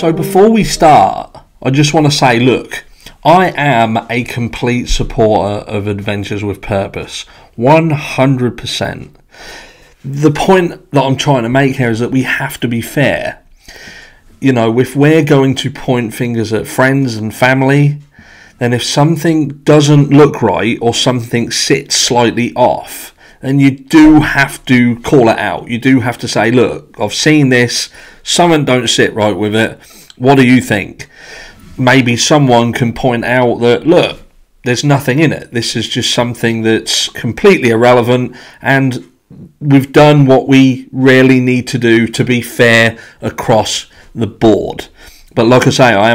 So before we start, I just want to say, look, I am a complete supporter of Adventures with Purpose, 100%. The point that I'm trying to make here is that we have to be fair. You know, if we're going to point fingers at friends and family, then if something doesn't look right or something sits slightly off, then you do have to call it out. You do have to say, look, I've seen this, someone don't sit right with it, what do you think? Maybe someone can point out that, look, there's nothing in it. This is just something that's completely irrelevant, and we've done what we really need to do to be fair across the board. But like I say, I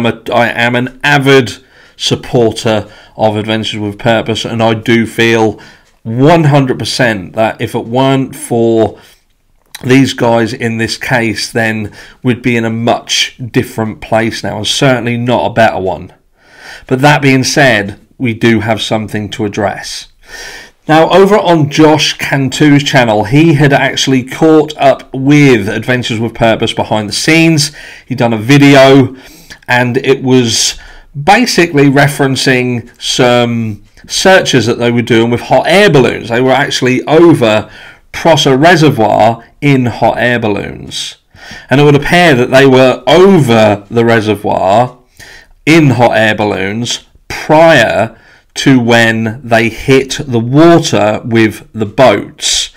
am an avid supporter of Adventures with Purpose, and I do feel 100% that if it weren't for these guys in this case, then we'd be in a much different place now, and certainly not a better one. But that being said, we do have something to address. Now, over on Josh Cantu's channel, he had actually caught up with Adventures with Purpose behind the scenes. He'd done a video, and it was basically referencing some searches that they were doing with hot air balloons. They were actually over Prosser Reservoir in hot air balloons. And it would appear that they were over the reservoir in hot air balloons prior to when they hit the water with the boats,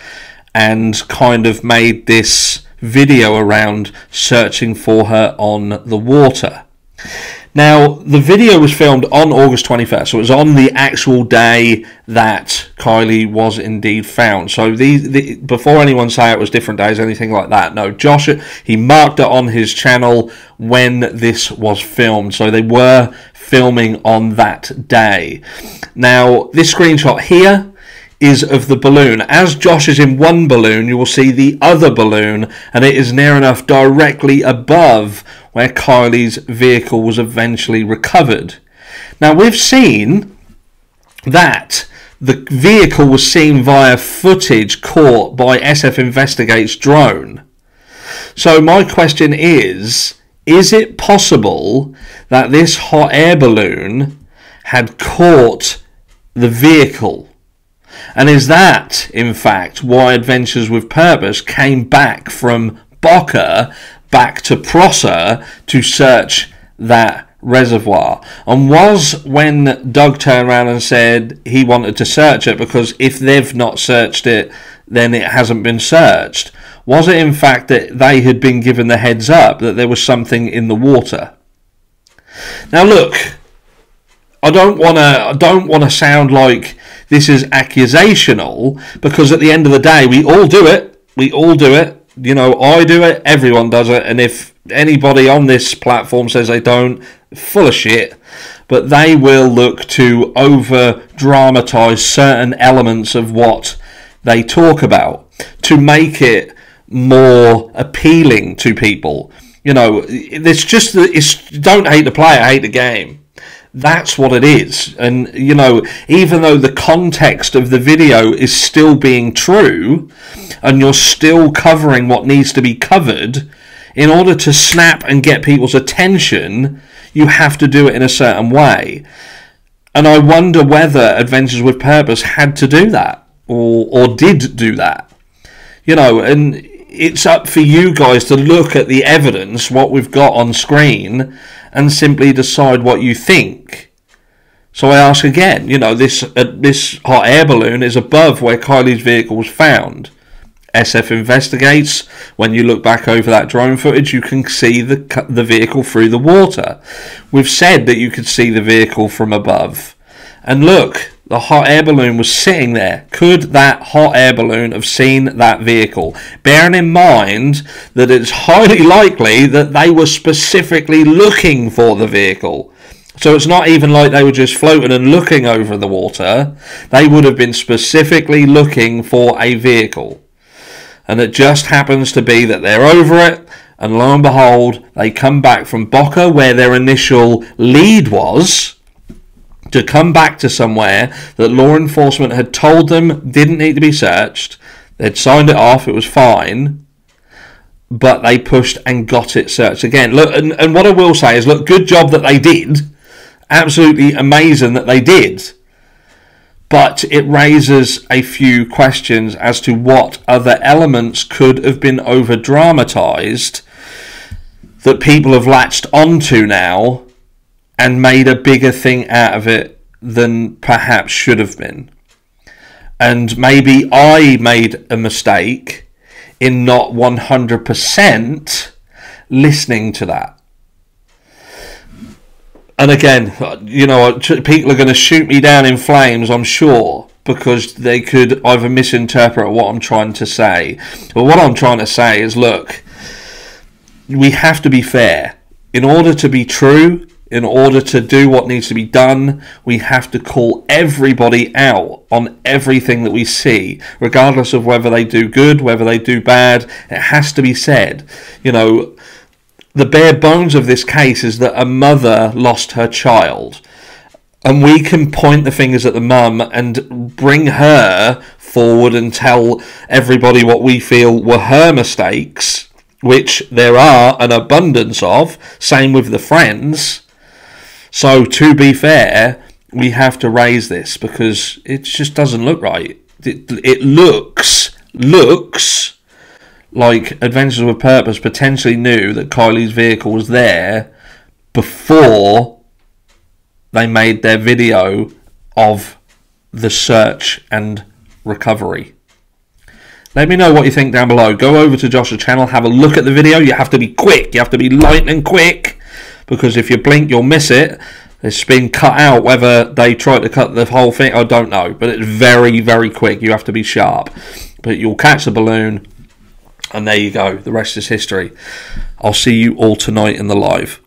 and kind of made this video around searching for her on the water. Now, the video was filmed on August 21st, so it was on the actual day that Kiely was indeed found. So before anyone say it was different days, anything like that, no, Josh, he marked it on his channel when this was filmed. So they were filming on that day. Now, this screenshot here is of the balloon. As Josh is in one balloon, you will see the other balloon, and it is near enough directly above where Kiely's vehicle was eventually recovered. Now, we've seen that the vehicle was seen via footage caught by SF Investigate's drone. So my question is it possible that this hot air balloon had caught the vehicle? And is that, in fact, why Adventures with Purpose came back from Bokker back to Prosser to search that reservoir? And was when Doug turned around and said he wanted to search it, because if they've not searched it, then it hasn't been searched, was it in fact that they had been given the heads up that there was something in the water? Now look, I don't want to sound like this is accusational, because at the end of the day, we all do it. We all do it. You know, I do it. Everyone does it. And if anybody on this platform says they don't, full of shit. But they will look to over-dramatise certain elements of what they talk about to make it more appealing to people. You know, it's just don't hate the player, hate the game. That's what it is. And, you know, even though the context of the video is still being true, and you're still covering what needs to be covered, in order to snap and get people's attention, you have to do it in a certain way. And I wonder whether Adventures with Purpose had to do that, or did do that. You know, and it's up for you guys to look at the evidence, what we've got on screen, and simply decide what you think. So I ask again, you know, this hot air balloon is above where Kiely's vehicle was found. SF Investigates, when you look back over that drone footage, you can see the vehicle through the water. We've said that you could see the vehicle from above. And look, the hot air balloon was sitting there. Could that hot air balloon have seen that vehicle? Bearing in mind that it's highly likely that they were specifically looking for the vehicle. So it's not even like they were just floating and looking over the water. They would have been specifically looking for a vehicle. And it just happens to be that they're over it. And lo and behold, they come back from Bokker, where their initial lead was to come back to somewhere that law enforcement had told them didn't need to be searched. They'd signed it off, it was fine. but they pushed and got it searched again. Look, and what I will say is, look, good job that they did. Absolutely amazing that they did. But it raises a few questions as to what other elements could have been over-dramatized that people have latched onto now and made a bigger thing out of it than perhaps should have been. And maybe I made a mistake in not 100% listening to that. And again, you know, people are going to shoot me down in flames, I'm sure, because they could either misinterpret what I'm trying to say. But what I'm trying to say is, look, we have to be fair. In order to be true, in order to do what needs to be done, we have to call everybody out on everything that we see, regardless of whether they do good, whether they do bad. It has to be said, you know. The bare bones of this case is that a mother lost her child, and we can point the fingers at the mum and bring her forward and tell everybody what we feel were her mistakes, which there are an abundance of, same with the friends. So to be fair, we have to raise this because it just doesn't look right. It looks like Adventures with Purpose potentially knew that Kylie's vehicle was there before they made their video of the search and recovery. Let me know what you think down below. Go over to Josh's channel, have a look at the video. You have to be quick. You have to be lightning quick, because if you blink, you'll miss it. It's been cut out. Whether they tried to cut the whole thing, I don't know. But it's very, very quick. You have to be sharp. But you'll catch the balloon. And there you go. The rest is history. I'll see you all tonight in the live.